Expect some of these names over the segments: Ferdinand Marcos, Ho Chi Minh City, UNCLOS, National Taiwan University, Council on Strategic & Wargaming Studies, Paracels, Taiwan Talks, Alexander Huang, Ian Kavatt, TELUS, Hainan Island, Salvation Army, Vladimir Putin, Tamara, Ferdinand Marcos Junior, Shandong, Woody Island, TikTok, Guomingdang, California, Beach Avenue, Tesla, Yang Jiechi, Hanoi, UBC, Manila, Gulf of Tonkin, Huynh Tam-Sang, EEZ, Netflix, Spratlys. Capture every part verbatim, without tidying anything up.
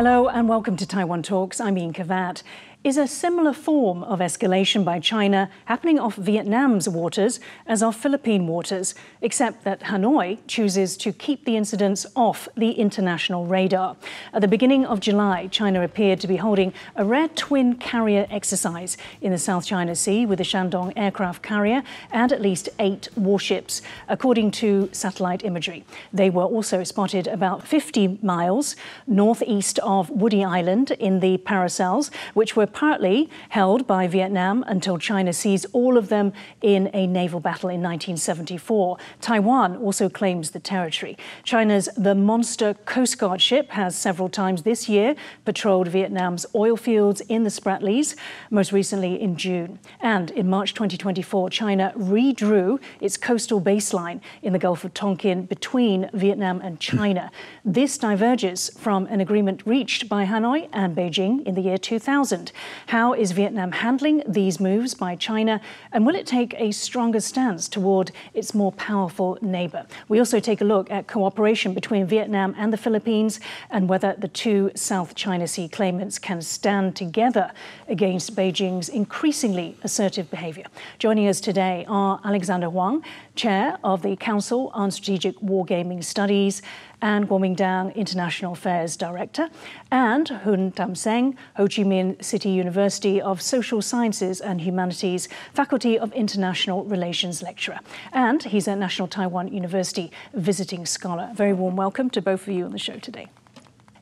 Hello and welcome to Taiwan Talks. I'm Ian Kavatt. Is a similar form of escalation by China happening off Vietnam's waters as off Philippine waters, except that Hanoi chooses to keep the incidents off the international radar? At the beginning of July, China appeared to be holding a rare twin carrier exercise in the South China Sea with the Shandong aircraft carrier and at least eight warships, according to satellite imagery. They were also spotted about fifty miles northeast of Woody Island in the Paracels, which were partly held by Vietnam until China seized all of them in a naval battle in nineteen seventy-four. Taiwan also claims the territory. China's The Monster Coast Guard ship has several times this year patrolled Vietnam's oil fields in the Spratlys, most recently in June. And in March twenty twenty-four, China redrew its coastal baseline in the Gulf of Tonkin between Vietnam and China. This diverges from an agreement reached by Hanoi and Beijing in the year two thousand. How is Vietnam handling these moves by China, and will it take a stronger stance toward its more powerful neighbour? We also take a look at cooperation between Vietnam and the Philippines and whether the two South China Sea claimants can stand together against Beijing's increasingly assertive behaviour. Joining us today are Alexander Huang, Chair of the Council on Strategic Wargaming Studies and Guomingdang International Affairs Director, and Huynh Tam-Sang, Ho Chi Minh City University of Social Sciences and Humanities, Faculty of International Relations Lecturer. And he's a National Taiwan University Visiting Scholar. Very warm welcome to both of you on the show today.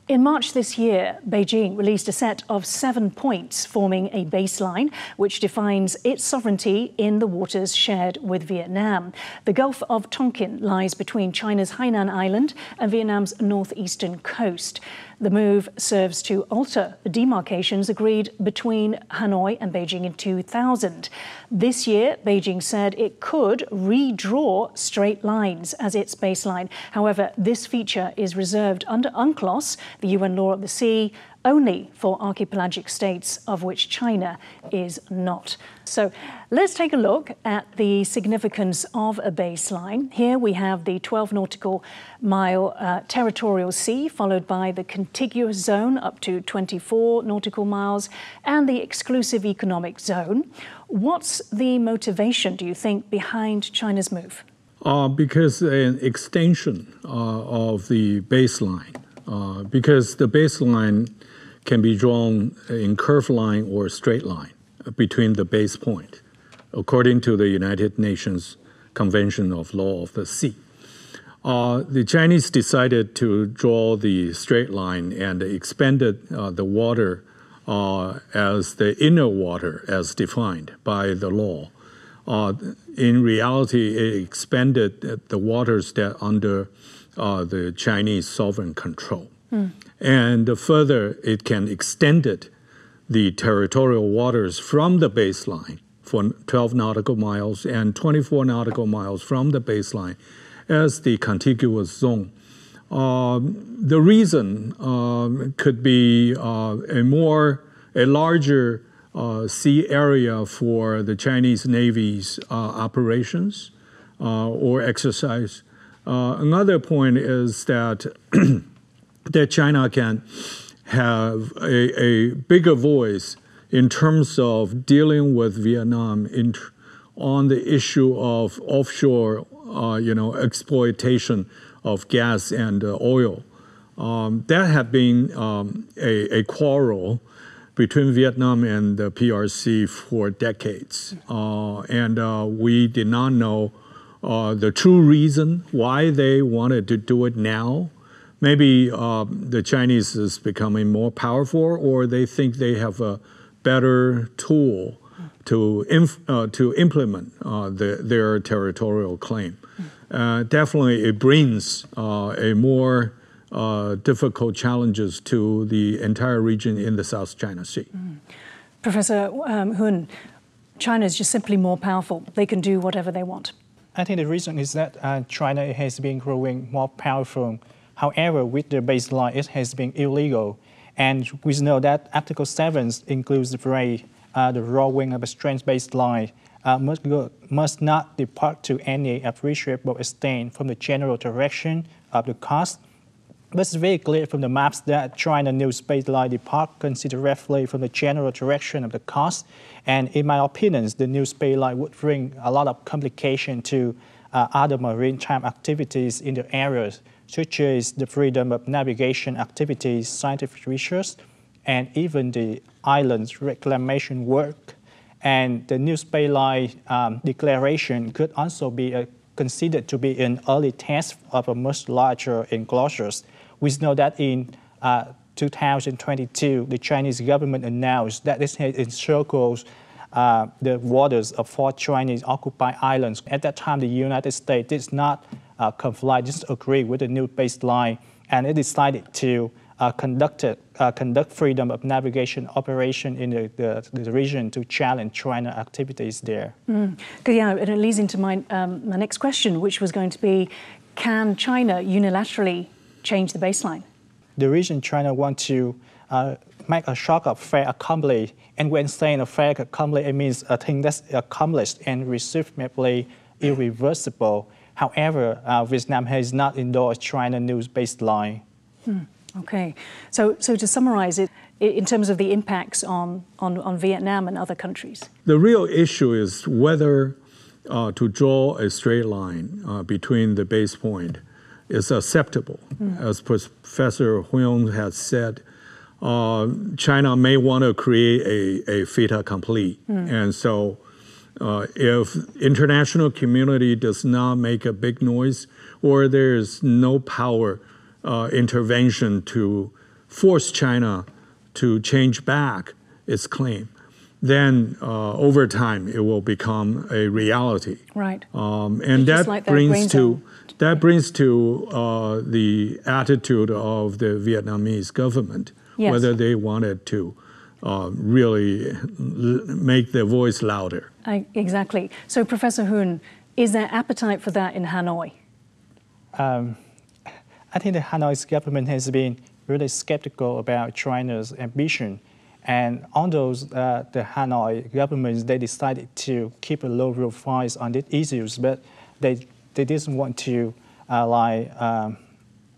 In March this year, Beijing released a set of seven points forming a baseline which defines its sovereignty in the waters shared with Vietnam. The Gulf of Tonkin lies between China's Hainan Island and Vietnam's northeastern coast. The move serves to alter the demarcations agreed between Hanoi and Beijing in two thousand. This year, Beijing said it could redraw straight lines as its baseline. However, this feature is reserved under UNCLOS, the U N law of the sea, only for archipelagic states, of which China is not. So let's take a look at the significance of a baseline. Here we have the twelve nautical mile uh, territorial sea, followed by the contiguous zone up to twenty-four nautical miles and the exclusive economic zone. What's the motivation, do you think, behind China's move? Uh, because an extension uh, of the baseline. Uh, because the baseline can be drawn in curved line or straight line between the base point, according to the United Nations Convention of Law of the Sea. Uh, the Chinese decided to draw the straight line and expanded uh, the water uh, as the inner water as defined by the law. Uh, in reality, it expanded the waters that under Uh, the Chinese sovereign control. Mm. And uh, further, it can extend it, the territorial waters from the baseline for twelve nautical miles and twenty-four nautical miles from the baseline as the contiguous zone. Uh, the reason uh, could be uh, a more, a larger uh, sea area for the Chinese Navy's uh, operations uh, or exercise. Uh, another point is that that China can have a, a bigger voice in terms of dealing with Vietnam in, on the issue of offshore, uh, you know, exploitation of gas and uh, oil. Um, that had been um, a, a quarrel between Vietnam and the P R C for decades, uh, and uh, we did not know Uh, the true reason why they wanted to do it now. Maybe uh, the Chinese is becoming more powerful, or they think they have a better tool to, inf uh, to implement uh, the, their territorial claim. Uh, definitely it brings uh, a more uh, difficult challenges to the entire region in the South China Sea. Mm. Professor um, Huynh, China is just simply more powerful. They can do whatever they want. I think the reason is that uh, China has been growing more powerful. However, with the baseline, it has been illegal. And we know that Article seven includes the phrase, uh, the drawing of a strange baseline uh, must, go, must not depart to any appreciable extent from the general direction of the coast But it's very clear from the maps that China new space line depart considerably from the general direction of the cost. And in my opinion, the new space line would bring a lot of complication to uh, other maritime activities in the areas, such as the freedom of navigation activities, scientific research, and even the island's reclamation work. And the new space line um, declaration could also be a considered to be an early test of a much larger enclosures. We know that in uh, two thousand twenty-two, the Chinese government announced that it encircles uh, the waters of four Chinese occupied islands. At that time, the United States did not uh, comply, disagree with the new baseline, and it decided to uh, conduct, it, uh, conduct freedom of navigation operation in the, the, the region to challenge China activities there. Mm. Yeah, it leads into my, um, my next question, which was going to be, can China unilaterally change the baseline? The reason China wants to uh, make a shock of fair accomplished, and when saying a fair accomplished, it means a thing that's accomplished and presumably irreversible. However, uh, Vietnam has not endorsed China new baseline. Mm. Okay, so, so to summarize it, in terms of the impacts on, on, on Vietnam and other countries? The real issue is whether uh, to draw a straight line uh, between the base point is acceptable. Mm. As Professor Huang has said, uh, China may want to create a, a fait accompli. Mm. And so uh, if international community does not make a big noise or there's no power Uh, intervention to force China to change back its claim, then uh, over time it will become a reality. Right. Um, and that, like that brings to out. that brings to uh, the attitude of the Vietnamese government, yes, whether they wanted to uh, really make their voice louder. I, exactly. So, Professor Huang, is there appetite for that in Hanoi? Um, I think the Hanoi government has been really skeptical about China's ambition. And on those, uh, the Hanoi government, they decided to keep a low profile on these issues, but they, they didn't want to uh, like, um,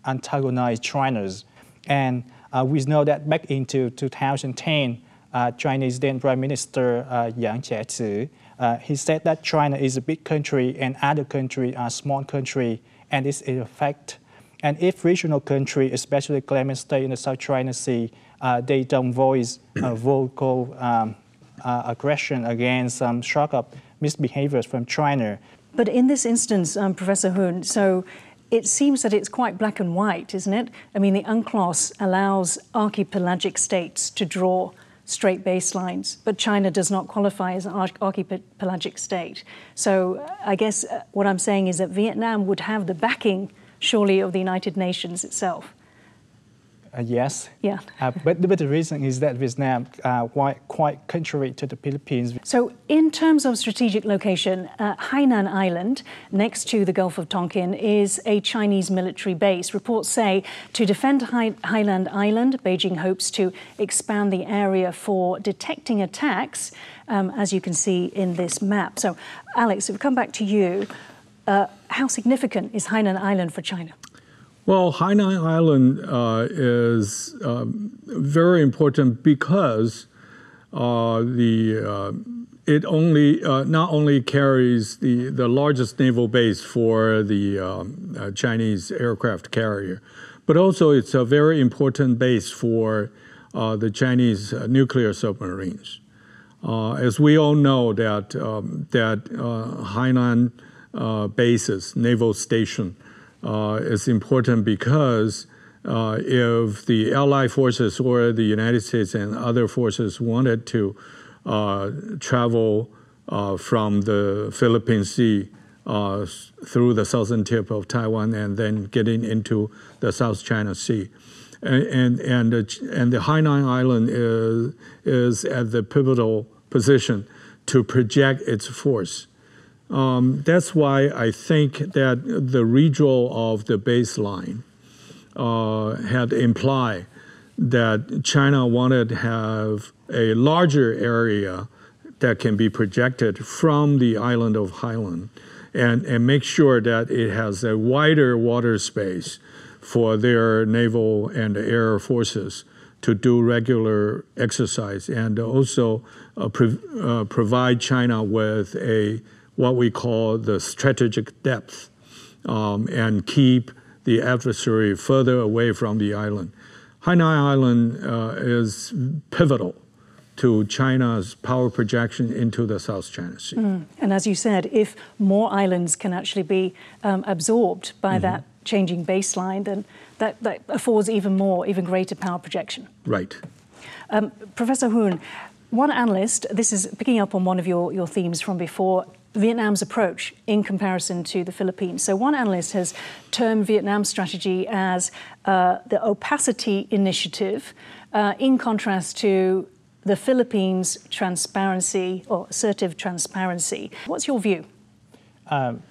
antagonize China's. And uh, we know that back into two thousand ten, uh, Chinese then Prime Minister uh, Yang Jiechi, uh, he said that China is a big country and other countries are small country, and it's in effect. And if regional countries, especially claiming state in the South China Sea, uh, they don't voice uh, vocal um, uh, aggression against some um, shock-up misbehaviors from China. But in this instance, um, Professor Huang, so it seems that it's quite black and white, isn't it? I mean, the UNCLOS allows archipelagic states to draw straight baselines, but China does not qualify as an archipelagic state. So I guess what I'm saying is that Vietnam would have the backing surely of the United Nations itself. Uh, yes. Yeah. uh, but, but the reason is that Vietnam uh, quite, quite contrary to the Philippines. So in terms of strategic location, uh, Hainan Island, next to the Gulf of Tonkin, is a Chinese military base. Reports say to defend Hai Hainan Island, Beijing hopes to expand the area for detecting attacks, um, as you can see in this map. So, Alex, if we come back to you, Uh, how significant is Hainan Island for China? Well, Hainan Island uh, is um, very important because uh, the uh, it only uh, not only carries the the largest naval base for the um, uh, Chinese aircraft carrier, but also it's a very important base for uh, the Chinese uh, nuclear submarines. Uh, as we all know, that um, that uh, Hainan Uh, bases, naval station, uh, is important because uh, if the Allied forces or the United States and other forces wanted to uh, travel uh, from the Philippine Sea uh, through the southern tip of Taiwan and then getting into the South China Sea, and and and the, and the Hainan Island is is at the pivotal position to project its force. Um, that's why I think that the redraw of the baseline uh, had implied that China wanted to have a larger area that can be projected from the island of Hainan and, and make sure that it has a wider water space for their naval and air forces to do regular exercise, and also uh, pre uh, provide China with a what we call the strategic depth, um, and keep the adversary further away from the island. Hainan Island uh, is pivotal to China's power projection into the South China Sea. Mm. And as you said, if more islands can actually be um, absorbed by mm-hmm. that changing baseline, then that, that affords even more, even greater power projection. Right. Um, Professor Huang, one analyst, this is picking up on one of your, your themes from before, Vietnam's approach in comparison to the Philippines. So one analyst has termed Vietnam's strategy as uh, the opacity initiative, uh, in contrast to the Philippines' transparency or assertive transparency. What's your view? Um,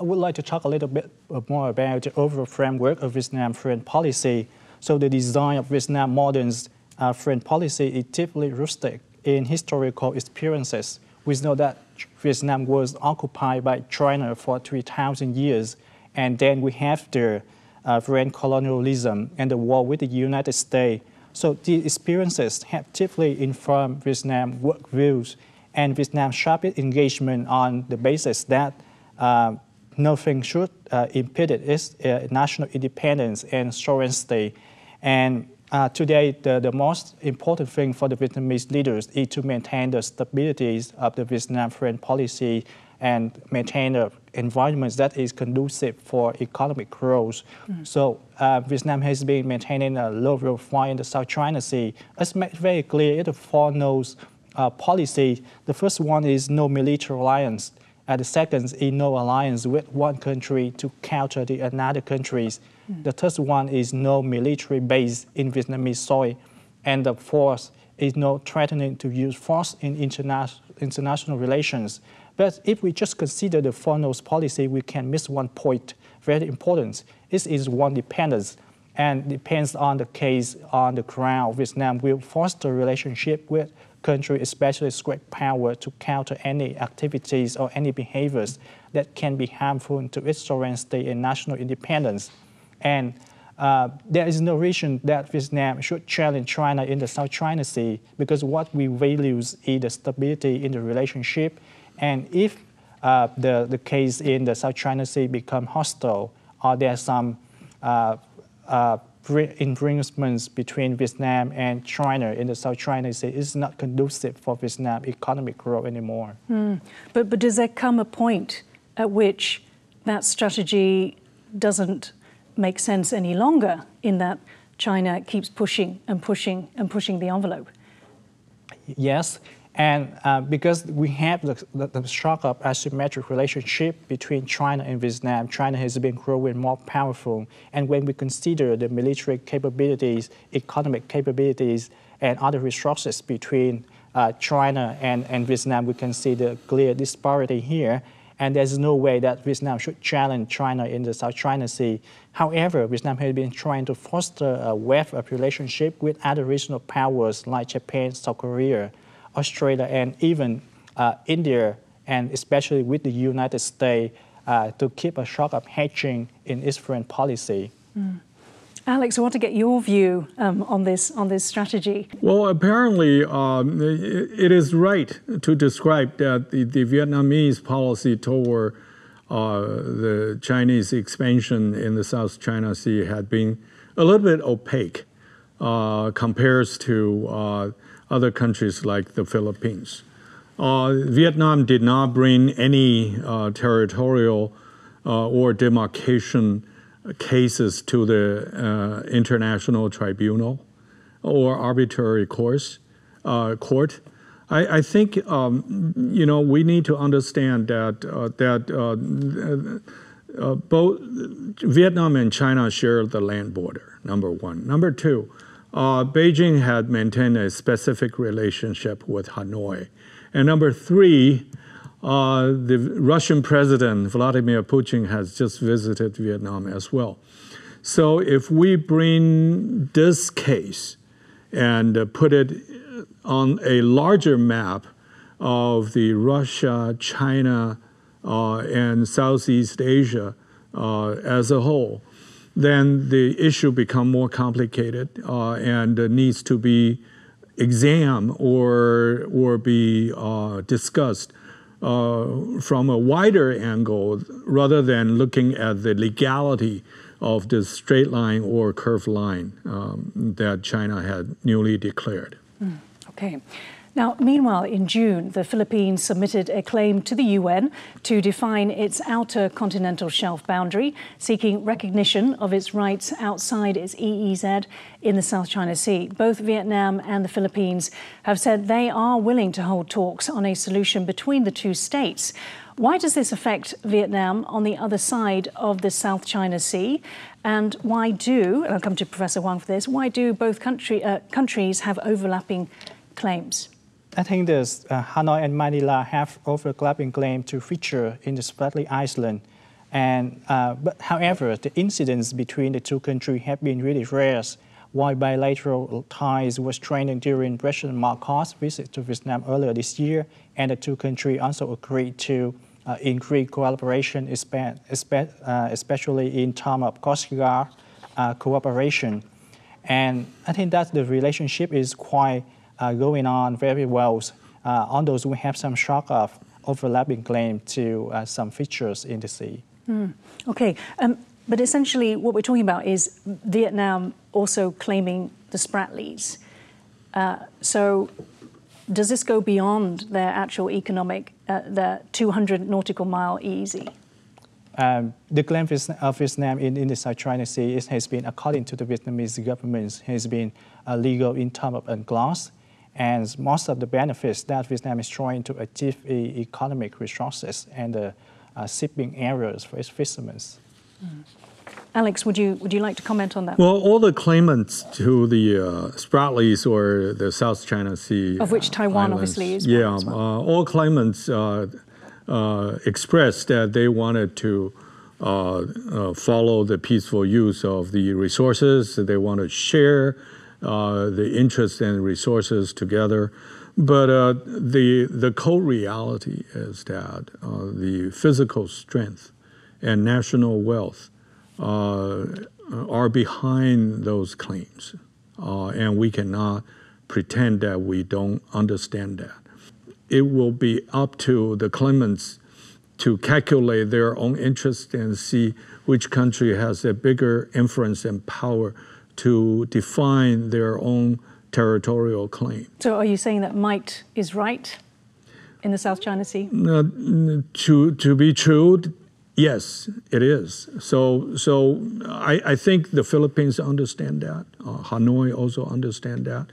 I would like to talk a little bit more about the overall framework of Vietnam foreign policy. So the design of Vietnam modern uh, foreign policy is typically rustic in historical experiences. We know that Vietnam was occupied by China for three thousand years, and then we have the uh, foreign colonialism and the war with the United States. So these experiences have typically informed Vietnam work views, and Vietnam sharpened engagement on the basis that uh, nothing should uh, impede its uh, national independence and sovereignty. And uh, today, the, the most important thing for the Vietnamese leaders is to maintain the stability of the Vietnam foreign policy and maintain an environment that is conducive for economic growth. Mm-hmm. So uh, Vietnam has been maintaining a low profile in the South China Sea. It's made very clear the four no's uh, policy. The first one is no military alliance. Uh, the second is no alliance with one country to counter the another countries. Mm-hmm. The third one is no military base in Vietnamese soil. And the fourth is no threatening to use force in interna international relations. But if we just consider the four no's policy, we can miss one point, very important. This is one dependence, and depends on the case on the ground. Vietnam will foster relationship with countries, especially great power, to counter any activities or any behaviors that can be harmful to its sovereignty and national independence. And uh, there is no reason that Vietnam should challenge China in the South China Sea, because what we value is the stability in the relationship. And if uh, the, the case in the South China Sea become hostile, or there are some uh, uh, infringements between Vietnam and China in the South China Sea, it's not conducive for Vietnam economic growth anymore. Mm. But, but does there come a point at which that strategy doesn't make sense any longer, in that China keeps pushing and pushing and pushing the envelope? Yes. And uh, because we have the, the, the shock of asymmetric relationship between China and Vietnam, China has been growing more powerful. And when we consider the military capabilities, economic capabilities, and other resources between uh, China and, and Vietnam, we can see the clear disparity here. And there's no way that Vietnam should challenge China in the South China Sea. However, Vietnam has been trying to foster a web of relationship with other regional powers like Japan, South Korea, Australia, and even uh, India, and especially with the United States, uh, to keep a shock of hedging in its foreign policy. Mm. Alex, I want to get your view um, on this on this strategy. Well, apparently, um, it is right to describe that the, the Vietnamese policy toward uh, the Chinese expansion in the South China Sea had been a little bit opaque uh, compared to Uh, other countries like the Philippines. Uh, Vietnam did not bring any uh, territorial uh, or demarcation cases to the uh, International Tribunal or Arbitrary course, uh, Court. I, I think um, you know, we need to understand that, uh, that uh, uh, both Vietnam and China share the land border, number one. Number two, Uh, Beijing had maintained a specific relationship with Hanoi. And number three, uh, the Russian president, Vladimir Putin, has just visited Vietnam as well. So if we bring this case and uh, put it on a larger map of the Russia, China, uh, and Southeast Asia uh, as a whole, then the issue becomes more complicated uh, and needs to be examined or, or be uh, discussed uh, from a wider angle rather than looking at the legality of the straight line or curved line um, that China had newly declared. Mm, okay. Now, meanwhile, in June, the Philippines submitted a claim to the U N to define its outer continental shelf boundary, seeking recognition of its rights outside its E E Z in the South China Sea. Both Vietnam and the Philippines have said they are willing to hold talks on a solution between the two states. Why does this affect Vietnam on the other side of the South China Sea? And why do, and I'll come to Professor Huang for this, why do both country, uh, countries have overlapping claims? I think this, uh, Hanoi and Manila have overlapping claim to feature in the Spratlys Island. And, uh, but however, the incidents between the two countries have been really rare, while bilateral ties were strained during President Marcos' visit to Vietnam earlier this year, and the two countries also agreed to uh, increase cooperation, especially in terms of Coast Guard uh, cooperation. And I think that the relationship is quite Uh, going on very well. Uh, on those, we have some shock of overlapping claim to uh, some features in the sea. Mm. Okay, um, but essentially what we're talking about is Vietnam also claiming the Spratlys. Uh, so does this go beyond their actual economic, uh, their two hundred nautical mile E E Z? Um, the claim of Vietnam in, in the South China Sea is, has been, according to the Vietnamese government, has been uh, legal in terms of UNCLOS. And most of the benefits that Vietnam is trying to achieve is economic resources and the uh, uh, shipping areas for its fishermen. Mm. Alex, would you would you like to comment on that? Well, all the claimants to the uh, Spratlys or the South China Sea, of which Taiwan uh, obviously is one. Yeah, as well. uh, all claimants uh, uh, expressed that they wanted to uh, uh, follow the peaceful use of the resources. They want to share Uh, the interests and resources together, but uh, the the cold reality is that uh, the physical strength and national wealth uh, are behind those claims, uh, and we cannot pretend that we don't understand that. It will be up to the claimants to calculate their own interests and see which country has a bigger influence and power to define their own territorial claim. So are you saying that might is right in the South China Sea? Uh, to, to be true, yes, it is. So, so I, I think the Philippines understand that. Uh, Hanoi also understand that.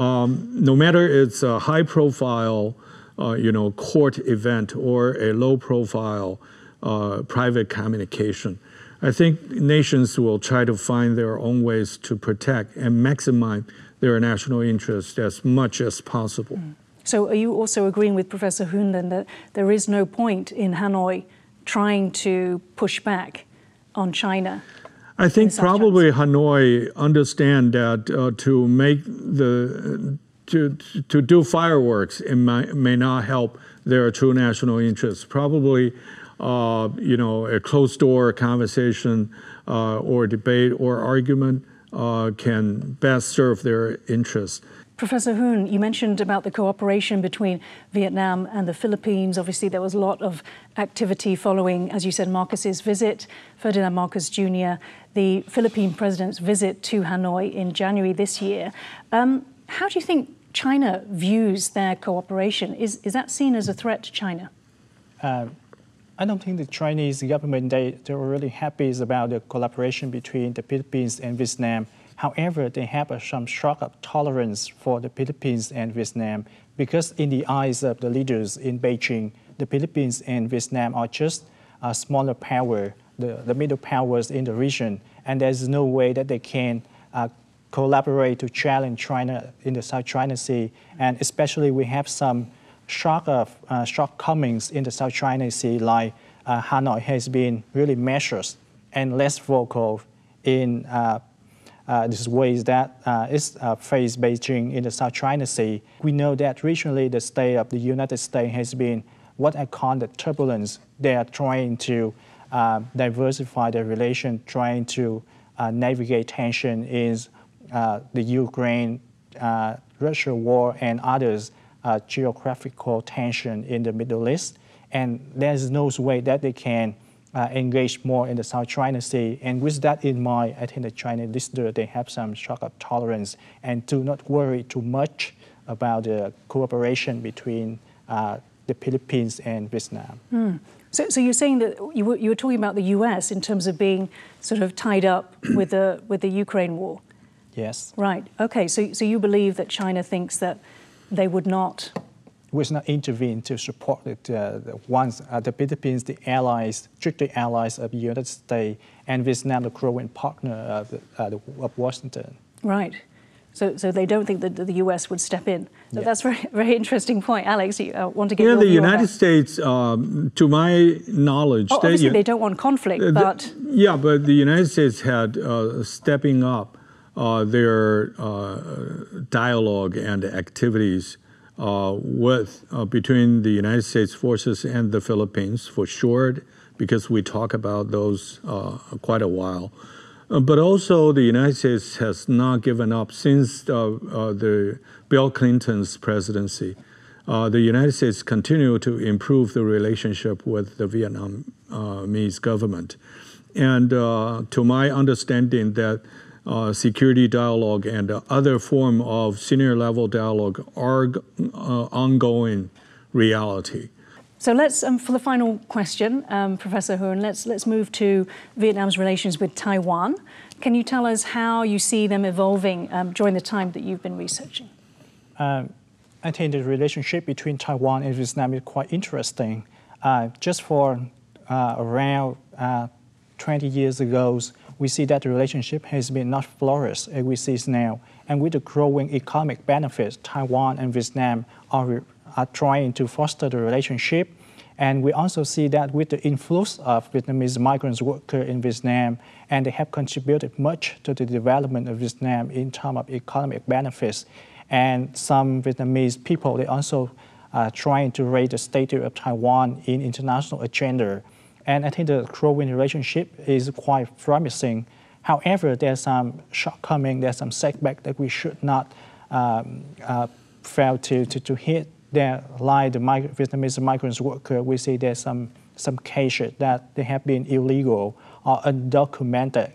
Um, no matter it's a high profile, uh, you know, court event or a low profile uh, private communication, I think nations will try to find their own ways to protect and maximize their national interests as much as possible. Mm. So are you also agreeing with Professor Huang then that there is no point in Hanoi trying to push back on China? I think probably Hanoi understand that uh, to make the, to, to do fireworks it may, may not help their true national interests. Probably Uh, you know, a closed-door conversation uh, or debate or argument uh, can best serve their interests. Professor Huang, you mentioned about the cooperation between Vietnam and the Philippines. Obviously, there was a lot of activity following, as you said, Marcos's visit, Ferdinand Marcos Junior, the Philippine president's visit to Hanoi in January this year. Um, how do you think China views their cooperation? Is, is that seen as a threat to China? Uh, I don't think the Chinese government, they, they're really happy about the collaboration between the Philippines and Vietnam. However, they have some shock of tolerance for the Philippines and Vietnam because in the eyes of the leaders in Beijing, the Philippines and Vietnam are just a smaller power, the, the middle powers in the region, and there's no way that they can uh, collaborate to challenge China in the South China Sea. And especially we have some shock of uh, shortcomings in the South China Sea, like uh, Hanoi has been really measured and less vocal in uh, uh, these ways that uh, is uh, faced Beijing in the South China Sea. We know that recently the state of the United States has been what I call the turbulence. They are trying to uh, diversify their relation, trying to uh, navigate tension is uh, the Ukraine, uh, Russia war, and others uh, geographical tension in the Middle East. And there's no way that they can uh, engage more in the South China Sea. And with that in mind, I think the Chinese leaders, they have some shock of tolerance and do not worry too much about the cooperation between uh, the Philippines and Vietnam. Mm. So, so you're saying that you were, you were talking about the U S in terms of being sort of tied up with the with the Ukraine war. Yes. Right. Okay. So, so you believe that China thinks that they would not would not intervene to support it, uh, the ones uh, the Philippines, the allies, strictly allies of the United States, and Vietnam, the growing partner of, uh, the, of Washington. Right. So, so they don't think that the U S would step in. So yeah. That's a very, very interesting point. Alex, you uh, want to get yeah, your the United States, um, to my knowledge... Oh, they, obviously they don't want conflict, uh, but... The, yeah, but the United States had uh, stepping up uh, their uh, dialogue and activities uh, with uh, between the United States forces and the Philippines, for sure, because we talk about those uh, quite a while. Uh, but also, the United States has not given up since uh, uh, the Bill Clinton's presidency. Uh, the United States continue to improve the relationship with the Vietnamese government. And uh, to my understanding, that uh, security dialogue and uh, other form of senior level dialogue are uh, ongoing reality. So let's, um, for the final question, um, Professor Huang, let's, let's move to Vietnam's relations with Taiwan. Can you tell us how you see them evolving um, during the time that you've been researching? Um, I think the relationship between Taiwan and Vietnam is quite interesting. Uh, just for uh, around uh, twenty years ago, we see that the relationship has been not flourished as we see now. And with the growing economic benefits, Taiwan and Vietnam are are trying to foster the relationship. And we also see that with the influx of Vietnamese migrant workers in Vietnam, and they have contributed much to the development of Vietnam in terms of economic benefits. And some Vietnamese people, they also are trying to raise the status of Taiwan in international agenda. And I think the growing relationship is quite promising. However, there's some shortcoming, there's some setback that we should not um, uh, fail to, to, to hit. There lie the migrant, Vietnamese migrant workers. We see there's some, some cases that they have been illegal or undocumented.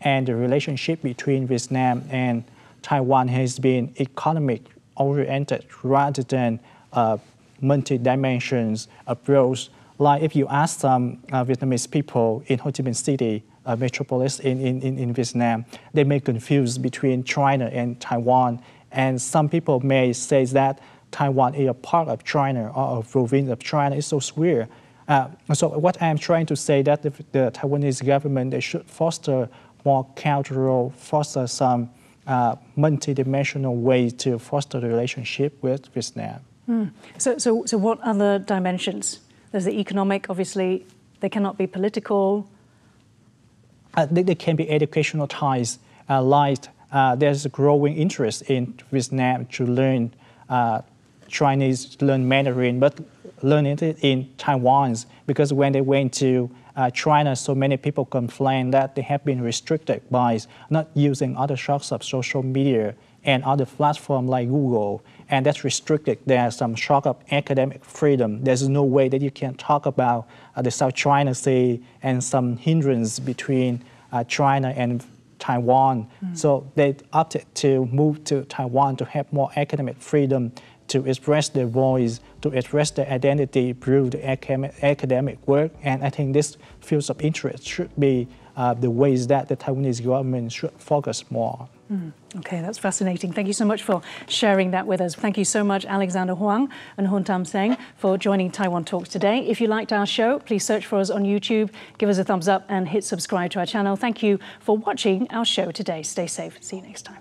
And the relationship between Vietnam and Taiwan has been economic-oriented rather than uh, multi-dimensions approach. Like if you ask some uh, Vietnamese people in Ho Chi Minh City, a metropolis in, in, in Vietnam, they may confuse between China and Taiwan. And some people may say that Taiwan is a part of China or a province of China. It's so weird. Uh, so what I'm trying to say that the, the Taiwanese government, they should foster more cultural, foster some uh, multi-dimensional way to foster the relationship with Vietnam. Mm. So, so, so what other dimensions? There's the economic, obviously. They cannot be political. Uh, they, they can be educational ties. Uh, like uh, there's a growing interest in Vietnam to learn uh, Chinese, learn Mandarin, but learn it in Taiwan, because when they went to uh, China, so many people complained that they have been restricted by not using other shocks of social media and other platforms like Google, and that's restricted. There's some shock of academic freedom. There's no way that you can talk about uh, the South China Sea and some hindrance between uh, China and Taiwan. Mm. So they opted to move to Taiwan to have more academic freedom, to express their voice, to express their identity, improve the academic work. And I think this field of interest should be uh, the ways that the Taiwanese government should focus more. Mm. Okay, that's fascinating. Thank you so much for sharing that with us. Thank you so much, Alexander Huang and Huynh Tam-Sang, for joining Taiwan Talks today. If you liked our show, please search for us on YouTube, give us a thumbs up and hit subscribe to our channel. Thank you for watching our show today. Stay safe. See you next time.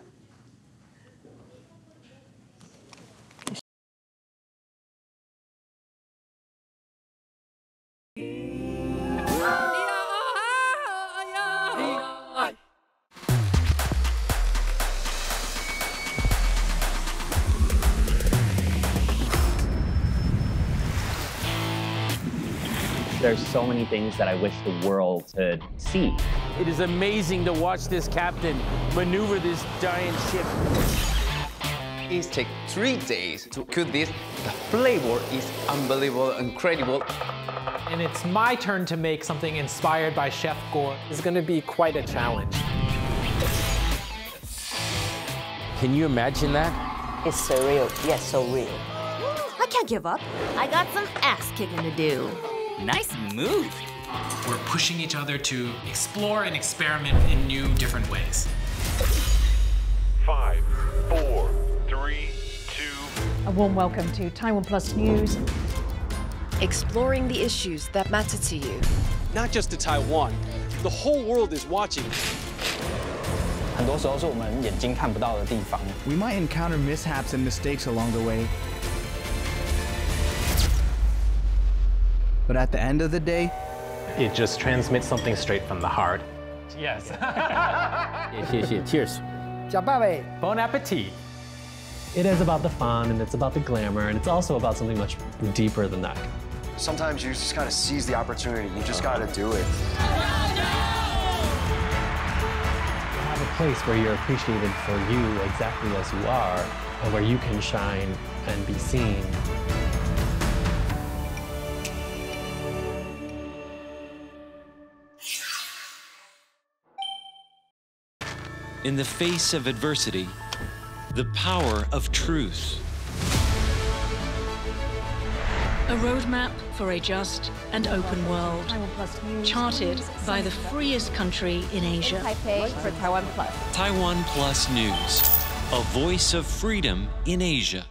There's so many things that I wish the world could see. It is amazing to watch this captain maneuver this giant ship. It took three days to cook this. The flavor is unbelievable, incredible. And it's my turn to make something inspired by Chef Gore. It's going to be quite a challenge. Can you imagine that? It's surreal. Yes, so real. I can't give up. I got some ass-kicking to do. Nice move. We're pushing each other to explore and experiment in new, different ways. Five, four, three, two... A warm welcome to Taiwan Plus News. Exploring the issues that matter to you. Not just to Taiwan. The whole world is watching. We might encounter mishaps and mistakes along the way. But at the end of the day, it just transmits something straight from the heart. Yes. Cheers. Bon appetit. It is about the fun, and it's about the glamour, and it's also about something much deeper than that. Sometimes you just gotta seize the opportunity. You just gotta do it. Have a place where you're appreciated for you exactly as you are, and where you can shine and be seen. In the face of adversity, the power of truth. A roadmap for a just and open world, charted by the freest country in Asia. Taipei for Taiwan Plus. Taiwan Plus News, a voice of freedom in Asia.